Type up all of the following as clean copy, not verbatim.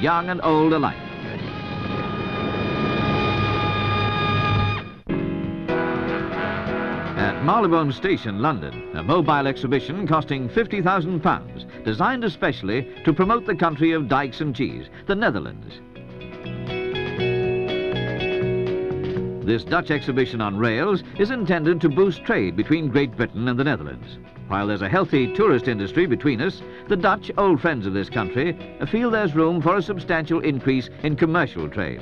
young and old alike. At Marylebone Station, London, a mobile exhibition costing £50,000, designed especially to promote the country of dykes and cheese, the Netherlands. This Dutch exhibition on rails is intended to boost trade between Great Britain and the Netherlands. While there's a healthy tourist industry between us, the Dutch, old friends of this country, feel there's room for a substantial increase in commercial trade.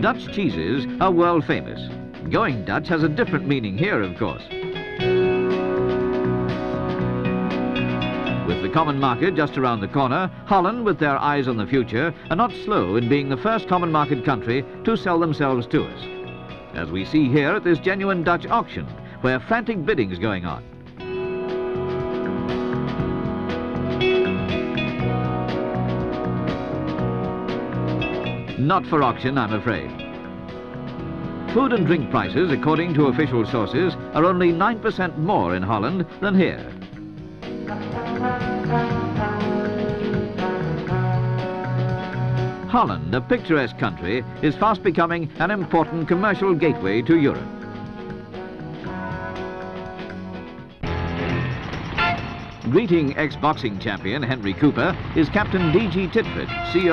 Dutch cheeses are world famous. Going Dutch has a different meaning here, of course. With the common market just around the corner, Holland, with their eyes on the future, are not slow in being the first common market country to sell themselves to us. As we see here at this genuine Dutch auction, where frantic bidding is going on. Not for auction, I'm afraid. Food and drink prices, according to official sources, are only 9% more in Holland than here. Holland, a picturesque country, is fast becoming an important commercial gateway to Europe. Greeting ex-boxing champion Henry Cooper is Captain DG Titford, CEO.